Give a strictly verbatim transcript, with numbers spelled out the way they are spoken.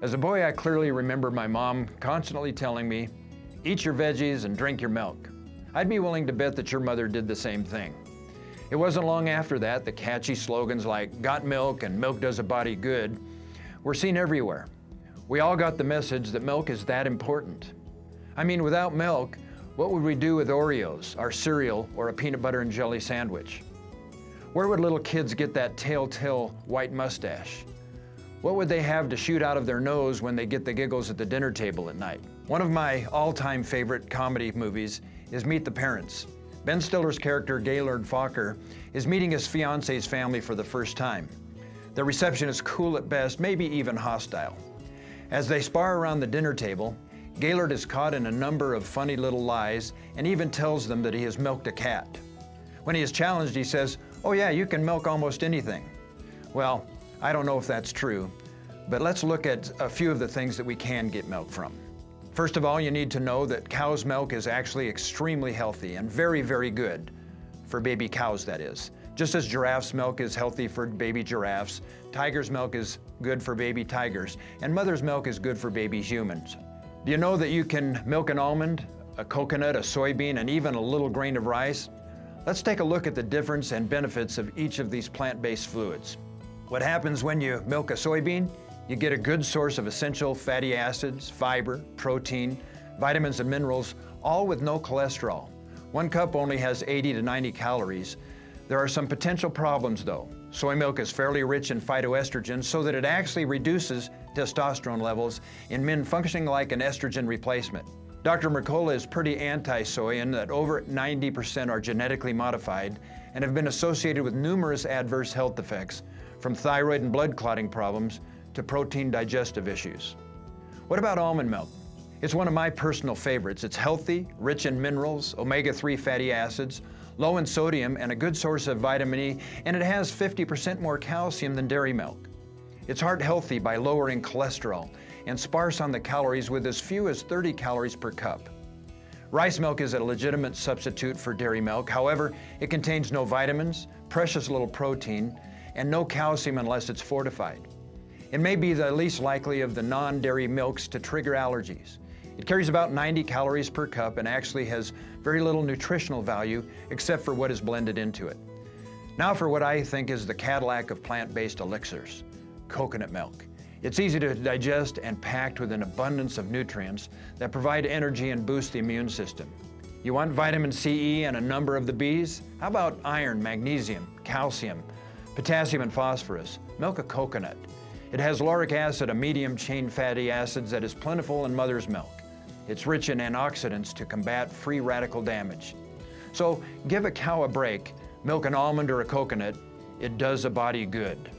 As a boy, I clearly remember my mom constantly telling me, eat your veggies and drink your milk. I'd be willing to bet that your mother did the same thing. It wasn't long after that the catchy slogans like "Got milk" and "Milk does a body good" were seen everywhere. We all got the message that milk is that important. I mean, without milk, what would we do with Oreos, our cereal, or a peanut butter and jelly sandwich? Where would little kids get that telltale white mustache? What would they have to shoot out of their nose when they get the giggles at the dinner table at night? One of my all-time favorite comedy movies is Meet the Parents. Ben Stiller's character, Gaylord Fokker, is meeting his fiance's family for the first time. Their reception is cool at best, maybe even hostile. As they spar around the dinner table, Gaylord is caught in a number of funny little lies and even tells them that he has milked a cat. When he is challenged, he says, "Oh yeah, you can milk almost anything." Well, I don't know if that's true, but let's look at a few of the things that we can get milk from. First of all, you need to know that cow's milk is actually extremely healthy and very, very good for baby cows, that is. Just as giraffe's milk is healthy for baby giraffes, tiger's milk is good for baby tigers, and mother's milk is good for baby humans. Do you know that you can milk an almond, a coconut, a soybean, and even a little grain of rice? Let's take a look at the difference and benefits of each of these plant-based fluids. What happens when you milk a soybean? You get a good source of essential fatty acids, fiber, protein, vitamins and minerals, all with no cholesterol. One cup only has eighty to ninety calories. There are some potential problems though. Soy milk is fairly rich in phytoestrogens so that it actually reduces testosterone levels in men, functioning like an estrogen replacement. Doctor Mercola is pretty anti-soy in that over ninety percent are genetically modified and have been associated with numerous adverse health effects, from thyroid and blood clotting problems to protein digestive issues. What about almond milk? It's one of my personal favorites. It's healthy, rich in minerals, omega three fatty acids, low in sodium, and a good source of vitamin E, and it has fifty percent more calcium than dairy milk. It's heart healthy by lowering cholesterol and sparse on the calories, with as few as thirty calories per cup. Rice milk is a legitimate substitute for dairy milk. However, it contains no vitamins, precious little protein, and no calcium unless it's fortified. It may be the least likely of the non-dairy milks to trigger allergies. It carries about ninety calories per cup and actually has very little nutritional value except for what is blended into it. Now for what I think is the Cadillac of plant-based elixirs, coconut milk. It's easy to digest and packed with an abundance of nutrients that provide energy and boost the immune system. You want vitamin C, E, and a number of the B's? How about iron, magnesium, calcium, potassium, and phosphorus? Milk a coconut. It has lauric acid, a medium-chain fatty acid that is plentiful in mother's milk. It's rich in antioxidants to combat free radical damage. So give a cow a break. Milk an almond or a coconut. It does a body good.